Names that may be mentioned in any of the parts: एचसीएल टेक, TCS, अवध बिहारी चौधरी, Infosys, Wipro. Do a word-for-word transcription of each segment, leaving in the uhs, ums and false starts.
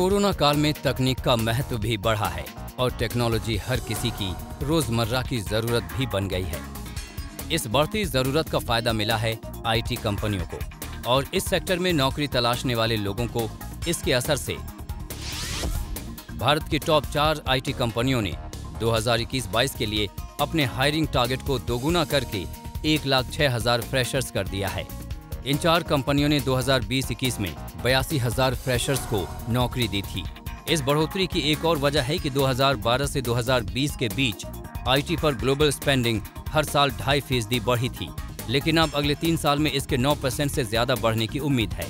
Corona काल में तकनीक का महत्व भी बढ़ा है और टेक्नोलॉजी हर किसी की रोजमर्रा की जरूरत भी बन गई है। इस बढ़ती जरूरत का फायदा मिला है आईटी कंपनियों को और इस सेक्टर में नौकरी तलाशने वाले लोगों को इसके असर से भारत की टॉप चार आईटी कंपनियों ने दो हज़ार इक्कीस बाईस के लिए अपने हायरिंग टारगेट को दोगुना करके एक लाख छह हजार फ्रेशर्स कर दिया है। इन चार कंपनियों ने दो हज़ार बीस इक्कीस में बयासी हजार फ्रेशर्स को नौकरी दी थी। इस बढ़ोतरी की एक और वजह है कि दो हज़ार बारह से दो हज़ार बीस के बीच आईटी पर ग्लोबल स्पेंडिंग हर साल ढाई फीसदी बढ़ी थी, लेकिन अब अगले तीन साल में इसके नौ परसेंट से ज्यादा बढ़ने की उम्मीद है।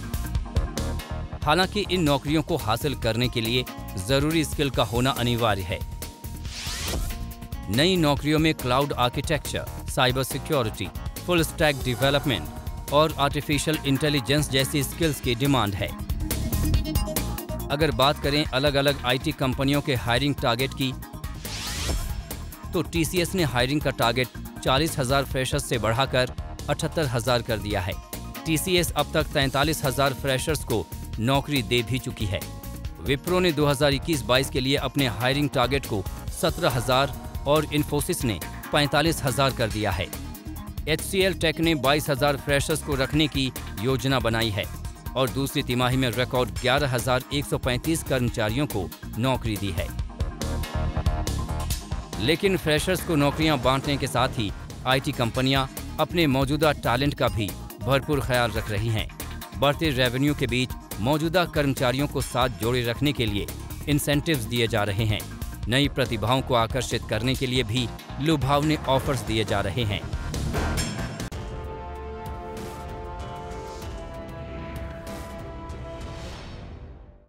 हालांकि इन नौकरियों को हासिल करने के लिए जरूरी स्किल का होना अनिवार्य है। नई नौकरियों में cloud architecture, cyber security, full stack development और आर्टिफिशियल इंटेलिजेंस जैसी स्किल्स की डिमांड है। अगर बात करें अलग अलग आईटी कंपनियों के हायरिंग टारगेट की, तो टीसीएस ने हायरिंग का टारगेट चालीस हज़ार फ्रेशर्स से बढ़ाकर अठहत्तर हज़ार कर दिया है। टीसीएस अब तक तैंतालीस हज़ार फ्रेशर्स को नौकरी दे भी चुकी है। विप्रो ने दो हज़ार इक्कीस बाईस के लिए अपने हायरिंग टारगेट को सत्रह हज़ार और इन्फोसिस ने पैंतालीस हज़ार कर दिया है। एचसीएल टेक ने बाईस हज़ार फ्रेशर्स को रखने की योजना बनाई है और दूसरी तिमाही में रिकॉर्ड ग्यारह हज़ार एक सौ पैंतीस कर्मचारियों को नौकरी दी है। लेकिन फ्रेशर्स को नौकरियां बांटने के साथ ही आईटी कंपनियां अपने मौजूदा टैलेंट का भी भरपूर ख्याल रख रही हैं। बढ़ते रेवेन्यू के बीच मौजूदा कर्मचारियों को साथ जोड़े रखने के लिए इंसेंटिव्स दिए जा रहे हैं। नई प्रतिभाओं को आकर्षित करने के लिए भी लुभावने ऑफर्स दिए जा रहे हैं।